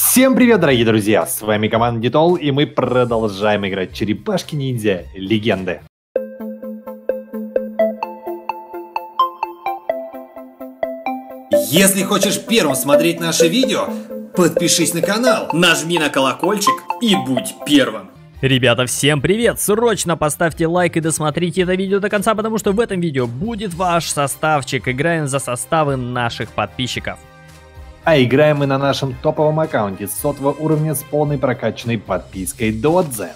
Всем привет, дорогие друзья! С вами команда DiToL, и мы продолжаем играть Черепашки-Ниндзя: Легенды. Если хочешь первым смотреть наше видео, подпишись на канал, нажми на колокольчик и будь первым. Ребята, всем привет! Срочно поставьте лайк и досмотрите это видео до конца, потому что в этом видео будет ваш составчик. Играем за составы наших подписчиков. А играем мы на нашем топовом аккаунте с 100-го уровня с полной прокачанной подпиской Додзе.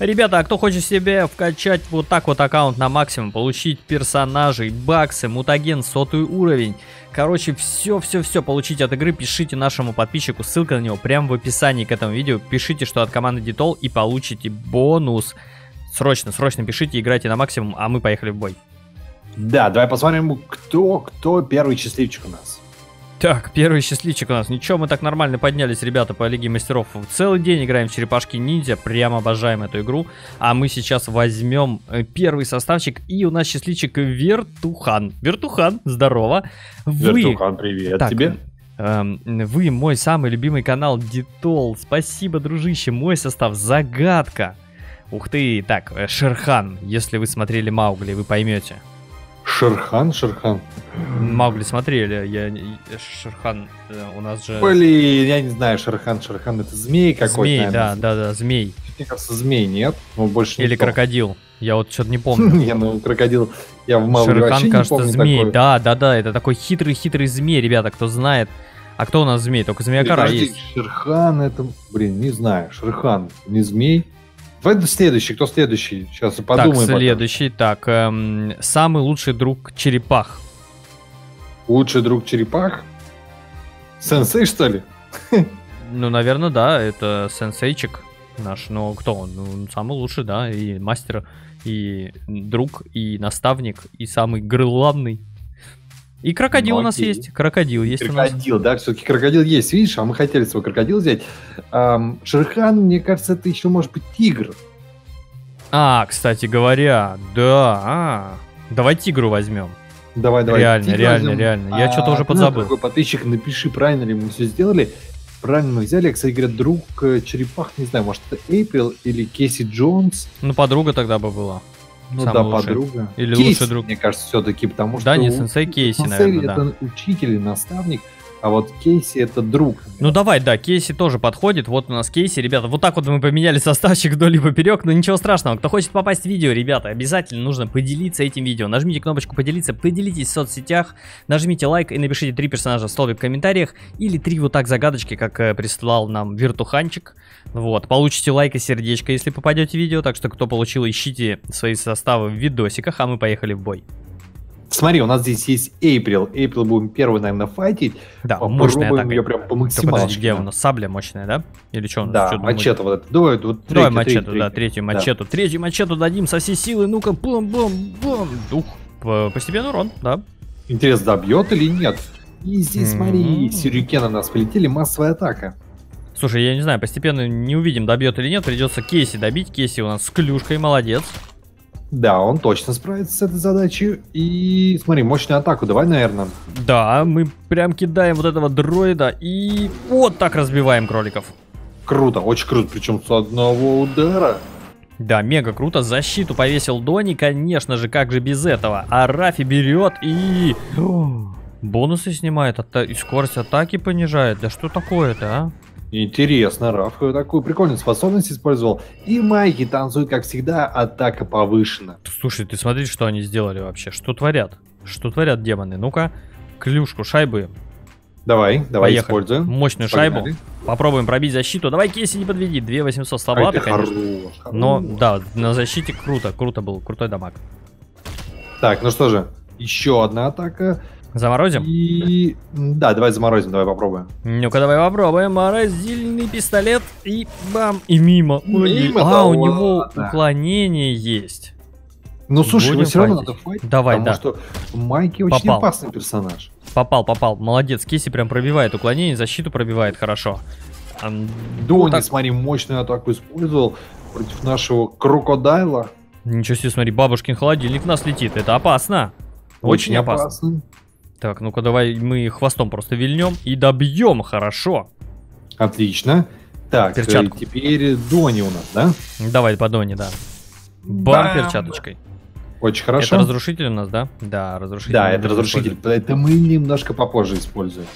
Ребята, а кто хочет себе вкачать вот так вот аккаунт на максимум, получить персонажей, баксы, мутаген, 100-й уровень, короче, все получить от игры, пишите нашему подписчику, ссылка на него прямо в описании к этому видео, пишите, что от команды DiToL, и получите бонус. Срочно пишите, играйте на максимум, а мы поехали в бой. Да, давай посмотрим, кто первый счастливчик у нас. Так, первый счастливчик у нас. Ничего, мы так нормально поднялись, ребята, по Лиге Мастеров. Целый день играем в Черепашки-Ниндзя. Прямо обожаем эту игру. А мы сейчас возьмем первый составчик. И у нас счастливчик Вертухан. Вертухан, здорово. Вертухан, привет тебе. Вы мой самый любимый канал DiToL. Спасибо, дружище. Мой состав загадка. Ух ты. Так, Шерхан. Если вы смотрели Маугли, вы поймете. Шерхан. Маугли смотрели, Шерхан, у нас же... Блин, я не знаю, Шерхан, это змей какой-то. Змей, наверное. да, змей. Мне кажется, змей нет, но больше или не крокодил, помню. Я вот что-то не помню. Не, ну крокодил, я в Маугли вообще не помню. Шерхан, кажется, змей, такое. Да, это такой хитрый змей, ребята, кто знает. А кто у нас змей? Только Змейкара есть. Шерхан, это, блин, не знаю, Шерхан, не змей. Следующий, кто следующий? Сейчас подумаем. Так, следующий, самый лучший друг черепах. Лучший друг черепах? Сенсей, что ли? Ну, наверное, да, это сенсейчик наш, но кто он? Ну, самый лучший, да, и мастер, и друг, и наставник, и самый главный. И крокодил у нас есть. Крокодил, да, все-таки крокодил есть, видишь, а мы хотели свой крокодил взять. Шерхан, мне кажется, это еще может быть тигр. А, кстати говоря, да. Давай тигру возьмем. Давай. Реально. Я что-то уже подзабыл. Какой подписчик, напиши, правильно ли мы все сделали. Правильно мы взяли. Кстати говоря, друг черепах, не знаю, может это April или Кейси Джонс. Ну, подруга тогда бы была. Ну да, подруга. Или лучший друг. Мне кажется, все-таки, потому что... Да, не сенсей, Кейси, наверное, да. Это учитель и наставник, а вот Кейси это друг. Ну давай, да, Кейси тоже подходит. Вот у нас Кейси, ребята. Вот так вот мы поменяли составчик вдоль и поперек, но ничего страшного. Кто хочет попасть в видео, ребята, обязательно нужно поделиться этим видео. Нажмите кнопочку «Поделиться», поделитесь в соцсетях, нажмите лайк и напишите 3 персонажа в столбе в комментариях или 3 вот так загадочки, как прислал нам Вертуханчик. Вот, получите лайк и сердечко, если попадете в видео. Так что, кто получил, ищите свои составы в видосиках, а мы поехали в бой. Смотри, у нас здесь есть April. April будем первый, наверное, файтить. Да, мощная атака. Ее прям по максималочке. Где у нас сабля мощная, да? Или что у нас? Да, мачете вот это. Давай мачету, да, третью мачету. Третью мачету дадим со всей силы. Ну-ка, бум-бум-бум. Дух. Постепенно урон, да. Интересно, добьет или нет? И здесь, смотри, сюрикены у нас полетели, массовая атака. Слушай, я не знаю, постепенно не увидим, добьет или нет. Придется Кейси добить. Кейси у нас с клюшкой, молодец. Да, он точно справится с этой задачей. И смотри, мощную атаку давай, наверное. Да, мы прям кидаем вот этого дроида и вот так разбиваем кроликов. Круто, очень круто, причем с одного удара. Да, мега круто, защиту повесил Дони, конечно же, как же без этого. А Рафи берет и... бонусы снимает, и скорость атаки понижает. Да что такое-то, а? Интересно, Раф такую прикольную способность использовал. И майки танцуют, как всегда, атака повышена. Слушай, ты смотри, что они сделали вообще. Что творят? Что творят демоны? Ну-ка, клюшку шайбы. Давай, поехали. Используем. Мощную шайбу. Попробуем пробить защиту. Давай, Кейси не подведи. 2800 слабовато, конечно. Хорош. Но, да, на защите круто был. Крутой дамаг. Так, ну что же, еще одна атака. Заморозим? И... Да, давай заморозим, давай попробуем. Ну-ка, давай попробуем. Морозильный пистолет и бам, и мимо. У него уклонение есть. Ну, слушай, его все равно надо файтить. Давай, да. Потому что Майки очень опасный персонаж. Попал. Молодец, Кейси прям пробивает уклонение, защиту пробивает хорошо. Дони, смотри, мощную атаку использовал против нашего крокодайла. Ничего себе, смотри, бабушкин холодильник в нас летит. Это опасно. Очень опасно. Так, ну-ка давай мы хвостом просто вильнем и добьем, хорошо. Отлично. Так, перчатку. Теперь Дони у нас, да? Давай по Дони, да. Бам, перчаточкой. Очень хорошо. Это разрушитель у нас, да? Да, разрушитель. Да, это разрушитель. Это мы немножко попозже используем.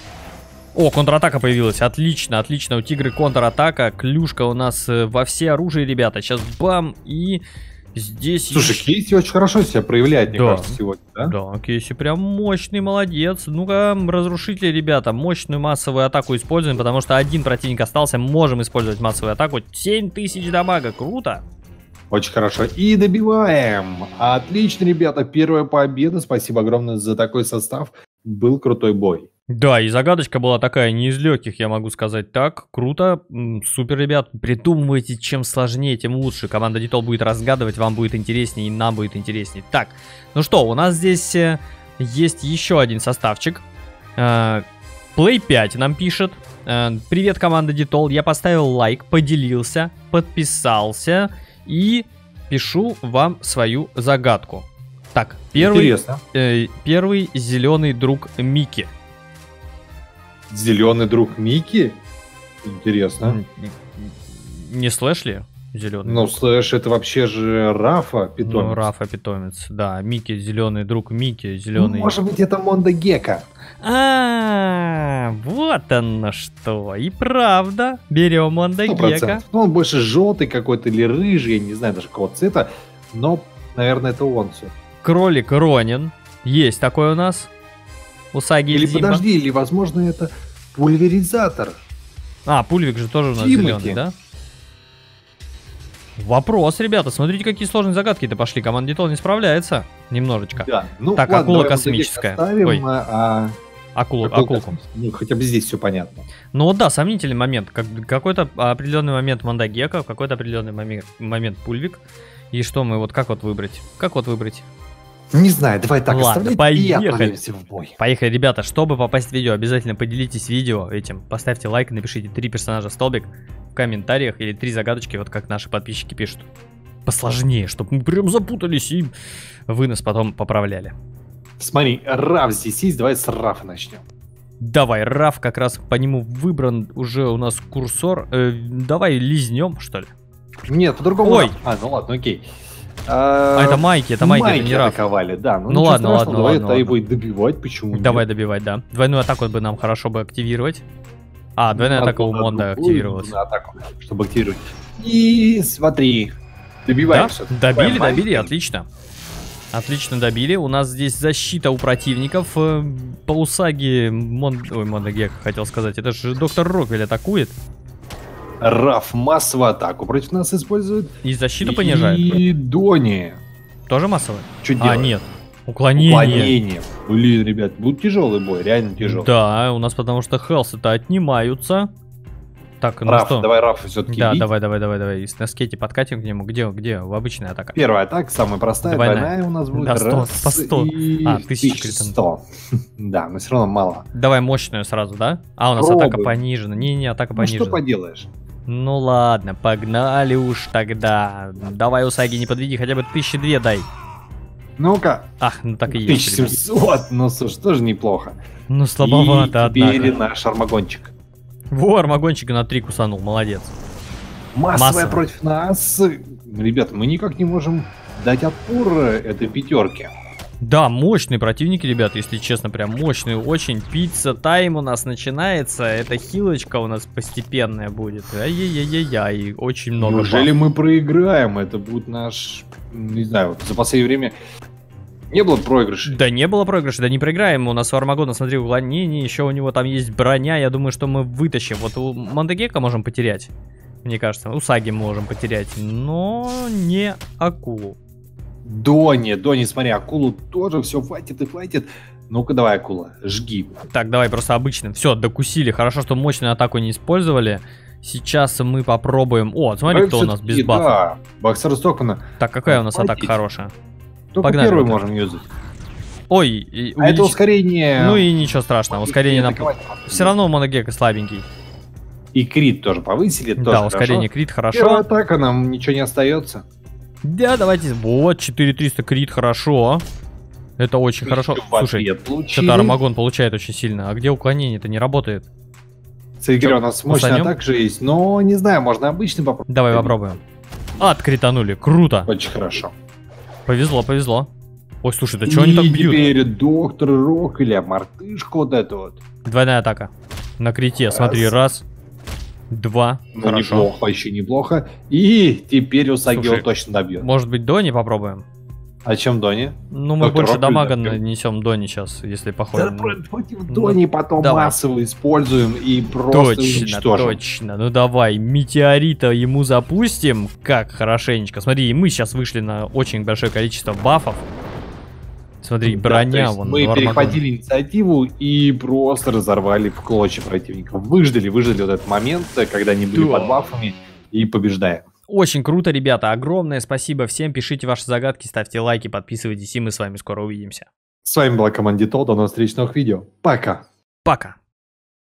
О, контратака появилась. Отлично, отлично. У Тигры контратака. Клюшка у нас во все оружие, ребята. Сейчас бам и... Здесь слушай, еще... Кейси очень хорошо себя проявляет, мне кажется, сегодня, да? Да, Кейси прям мощный, молодец. Ну-ка, разрушители, ребята, мощную массовую атаку используем, потому что один противник остался, можем использовать массовую атаку. 7000 дамага, круто! Очень хорошо, и добиваем! Отлично, ребята, первая победа, спасибо огромное за такой состав, был крутой бой. Да, и загадочка была такая, не из легких, я могу сказать так. Круто, супер, ребят. Придумывайте, чем сложнее, тем лучше. Команда DiToL будет разгадывать, вам будет интереснее и нам будет интереснее. Так, ну что, у нас здесь есть еще один составчик. Play 5 нам пишет. Привет, команда DiToL, я поставил лайк, поделился, подписался и пишу вам свою загадку. Так, первый зеленый друг Микки. Зеленый друг Микки? Интересно. Не слэш ли? Зеленый. Ну, слэш это вообще же Рафа питомец. Ну, Рафа питомец, да. Микки, зеленый друг Микки, зеленый. Ну, может быть, это Мондо Гекко. А, вот оно что. И правда, берем Мондо Гекко. Ну, он больше желтый какой-то или рыжий, я не знаю даже какого цвета. Но, наверное, это он все. Кролик Ронин. Есть такой у нас. Усаги или Зимба. Подожди, или возможно это Пульверизатор. А, Пульвик же тоже у нас зеленый, да? Вопрос, ребята, смотрите, какие сложные загадки-то пошли. Команда DiToL не справляется немножечко. Да. Ну, так, ладно, акула космическая. Ой. Акулку. Ну, хотя бы здесь все понятно. Ну вот да, сомнительный момент. Какой-то определенный момент Мондо Гекко, какой-то определенный момент Пульвик. И что мы, вот как вот выбрать? Как вот выбрать? Не знаю, давай так, ладно, поехали. В бой. Поехали, ребята, чтобы попасть в видео, обязательно поделитесь видео этим, поставьте лайк, напишите 3 персонажа в столбик в комментариях или 3 загадочки, вот как наши подписчики пишут. Посложнее, чтобы мы прям запутались и вы нас потом поправляли. Смотри, Раф здесь есть, давай с Рафа начнем. Давай, Раф, как раз по нему выбран уже у нас курсор, давай лизнем, что ли? Нет, по-другому. Ой, ну ладно, окей. А это майки, это не атаковали, да. Ну ладно, ладно, давай это будет добивать, почему? Давай добивать, да. Двойную атаку бы нам хорошо бы активировать. А, двойная атака у Монда активировалась. Чтобы активировать. И смотри, добиваем. Добили, добили, отлично. Отлично добили. У нас здесь защита у противников. По Усаги Мондо Гекко хотел сказать. Это же доктор Роквель атакует. Раф массовую атаку против нас использует. И защиту понижает. И Дони. Тоже массовая? Что делать? А, нет. Уклонение. Уклонение. Блин, ребят, будет тяжелый бой, реально тяжелый. Да, у нас потому что хелсы-то отнимаются. Так, ну Раф, что? Давай Раф все-таки. Да, бить. давай. На скейте подкатим к нему. Где? Обычная атака. Первая атака, самая простая. Двойная у нас будет. Да, 100, раз по 100. И... А, 1100. Да, но все равно мало. Давай мощную сразу, да? А, у нас атака понижена. Не, атака понижена. Ну что поделаешь? Ну ладно, погнали уж тогда. Давай, Усаги, не подведи, хотя бы 1002 дай. Ну-ка. Ах, ну так и есть. 1700, ну слушай, тоже неплохо. Ну слабовато, и теперь наш Армагончик. Во, Армагончик на 3 кусанул, молодец. Массовая против нас. Ребята, мы никак не можем дать отпор этой пятерке. Да, мощные противники, ребята, если честно, прям мощные очень. Пицца тайм у нас начинается. Эта хилочка у нас постепенная будет. Ай-яй-яй-яй, очень много. Неужели мы проиграем? Это будет наш... Не знаю, вот за последнее время не было проигрыша. Да не было проигрыша, да не проиграем. У нас у Армагона, смотри, уклонение, еще у него там есть броня. Я думаю, что мы вытащим. Вот у Мондо Гекко можем потерять, мне кажется. Усаги можем потерять, но не акулу. Дони, смотри, акулу тоже все хватит. Ну-ка, давай, акула, жги. Так, давай просто обычным. Все, докусили. Хорошо, что мощную атаку не использовали. Сейчас мы попробуем. О, смотри, кто у нас без бафа. Да, боксер Стокмана. Так, какая у нас атака хорошая? Только первую можем юзать. Ой, это ускорение. Ну и ничего страшного, ускорение нам... Все равно Мондо Гекко слабенький. И крит тоже повысили. Да, ускорение крит, хорошо. Первая атака, нам ничего не остается. Да, давайте. Вот, 4300 крит, хорошо. Это очень хорошо. Слушай, что-то Армагон получает очень сильно. А где уклонение-то не работает? Сайгер у нас мощная также есть, но не знаю, можно обычный попробовать. Давай попробуем. Откританули, круто. Очень хорошо. Повезло, повезло. Ой, слушай, да чего они так бьют? Теперь доктор Роквеля, мартышка вот эта вот. Двойная атака. На крите, раз. Смотри, раз. Два. Ну, хорошо. Неплохо, еще неплохо. И теперь Усаги его точно добьет. Может быть, Дони попробуем? А чем Дони? Ну, мы доктор больше Роквель дамага нанесем Дони сейчас, если походим. Да, против Дони потом давай массово используем и просто точно, уничтожим. Точно, ну давай, метеорита ему запустим, как хорошенечко. Смотри, мы сейчас вышли на очень большое количество бафов. Смотри, броня да, вон. Мы перехватили инициативу и просто разорвали в клочья противников. Выждали вот этот момент, когда они были под бафами, и побеждаем. Очень круто, ребята. Огромное спасибо всем. Пишите ваши загадки, ставьте лайки, подписывайтесь, и мы с вами скоро увидимся. С вами была команда DiToL. До новых встречных видео. Пока. Пока.